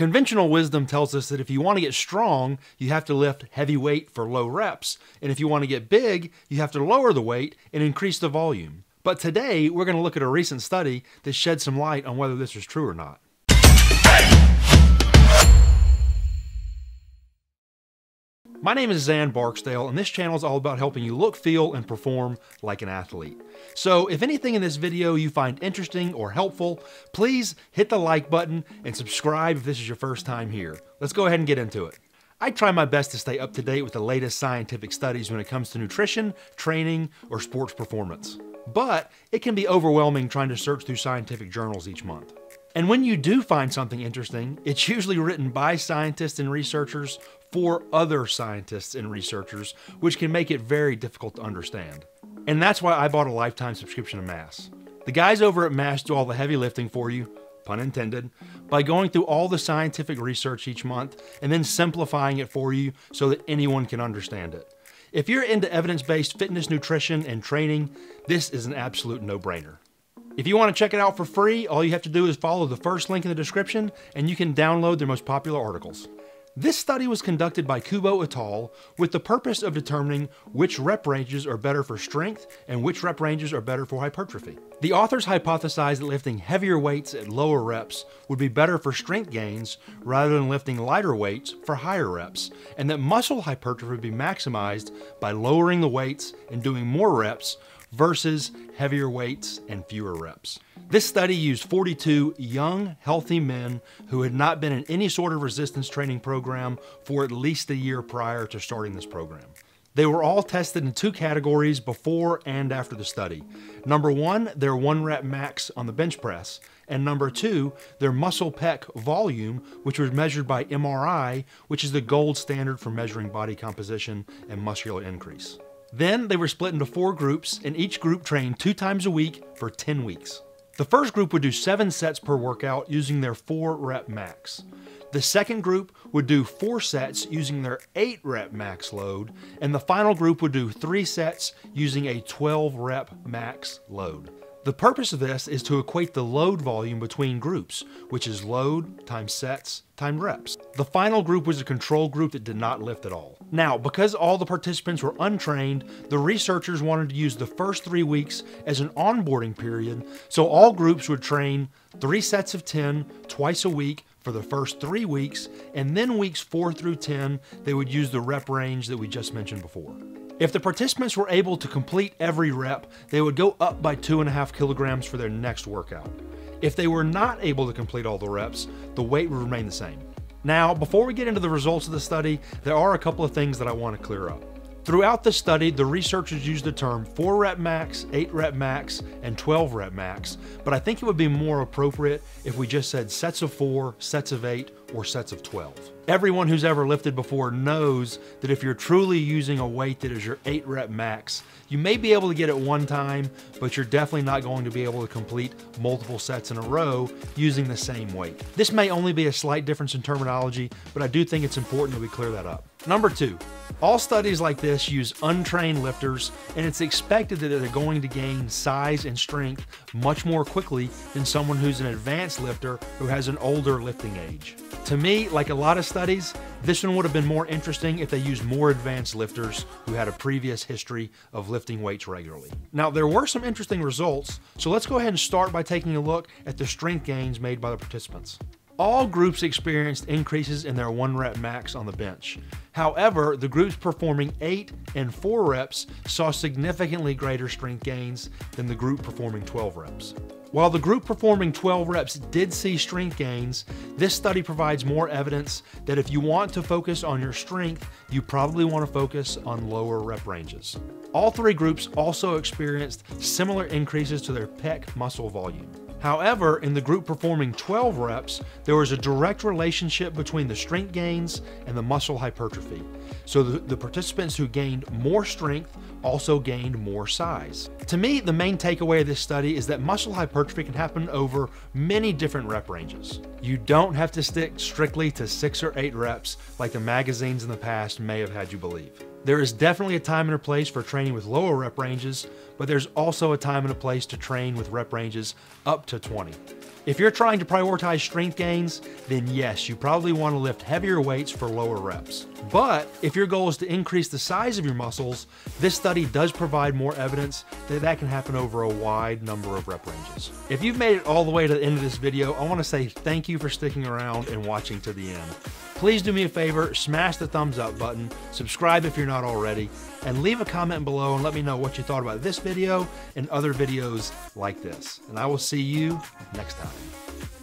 Conventional wisdom tells us that if you want to get strong, you have to lift heavy weight for low reps. And if you want to get big, you have to lower the weight and increase the volume. But today, we're going to look at a recent study that shed some light on whether this is true or not. My name is Xan Barksdale, and this channel is all about helping you look, feel, and perform like an athlete. So if anything in this video you find interesting or helpful, please hit the like button and subscribe if this is your first time here. Let's go ahead and get into it. I try my best to stay up to date with the latest scientific studies when it comes to nutrition, training, or sports performance. But it can be overwhelming trying to search through scientific journals each month. And when you do find something interesting, it's usually written by scientists and researchers for other scientists and researchers, which can make it very difficult to understand. And that's why I bought a lifetime subscription to MASS. The guys over at MASS do all the heavy lifting for you, pun intended, by going through all the scientific research each month and then simplifying it for you so that anyone can understand it. If you're into evidence-based fitness, nutrition, and training, this is an absolute no-brainer. If you want to check it out for free, all you have to do is follow the first link in the description and you can download their most popular articles. This study was conducted by Kubo et al. With the purpose of determining which rep ranges are better for strength and which rep ranges are better for hypertrophy. The authors hypothesized that lifting heavier weights at lower reps would be better for strength gains rather than lifting lighter weights for higher reps, and that muscle hypertrophy would be maximized by lowering the weights and doing more reps versus heavier weights and fewer reps. This study used 42 young, healthy men who had not been in any sort of resistance training program for at least a year prior to starting this program. They were all tested in two categories before and after the study. Number one, their 1 rep max on the bench press, and number two, their muscle pec volume, which was measured by MRI, which is the gold standard for measuring body composition and muscular increase. Then they were split into 4 groups, and each group trained 2 times a week for 10 weeks. The first group would do 7 sets per workout using their 4 rep max. The second group would do 4 sets using their 8 rep max load, and the final group would do 3 sets using a 12 rep max load. The purpose of this is to equate the load volume between groups, which is load times sets times reps. The final group was a control group that did not lift at all. Now, because all the participants were untrained, the researchers wanted to use the first 3 weeks as an onboarding period, so all groups would train 3 sets of 10 twice a week for the first 3 weeks, and then weeks 4 through 10, they would use the rep range that we just mentioned before. If the participants were able to complete every rep, they would go up by 2.5 kilograms for their next workout. If they were not able to complete all the reps, the weight would remain the same. Now, before we get into the results of the study, there are a couple of things that I want to clear up. Throughout the study, the researchers used the term 4 rep max, 8 rep max, and 12 rep max, but I think it would be more appropriate if we just said sets of 4, sets of 8, or sets of 12. Everyone who's ever lifted before knows that if you're truly using a weight that is your 8 rep max, you may be able to get it one time, but you're definitely not going to be able to complete multiple sets in a row using the same weight. This may only be a slight difference in terminology, but I do think it's important that we clear that up. Number 2, all studies like this use untrained lifters, and it's expected that they're going to gain size and strength much more quickly than someone who's an advanced lifter who has an older lifting age. To me, like a lot of studies, this one would have been more interesting if they used more advanced lifters who had a previous history of lifting weights regularly. Now, there were some interesting results, so let's go ahead and start by taking a look at the strength gains made by the participants. All groups experienced increases in their 1 rep max on the bench. However, the groups performing 8 and 4 reps saw significantly greater strength gains than the group performing 12 reps. While the group performing 12 reps did see strength gains, this study provides more evidence that if you want to focus on your strength, you probably want to focus on lower rep ranges. All 3 groups also experienced similar increases to their pec muscle volume. However, in the group performing 12 reps, there was a direct relationship between the strength gains and the muscle hypertrophy. So the participants who gained more strength also gained more size. To me, the main takeaway of this study is that muscle hypertrophy can happen over many different rep ranges. You don't have to stick strictly to 6 or 8 reps like the magazines in the past may have had you believe. There is definitely a time and a place for training with lower rep ranges, but there's also a time and a place to train with rep ranges up to 20. If you're trying to prioritize strength gains, then yes, you probably want to lift heavier weights for lower reps. But if your goal is to increase the size of your muscles, this study does provide more evidence that that can happen over a wide number of rep ranges. If you've made it all the way to the end of this video, I want to say thank you for sticking around and watching to the end. Please do me a favor, smash the thumbs up button, subscribe if you're not already, and leave a comment below and let me know what you thought about this video and other videos like this. And I will see you next time.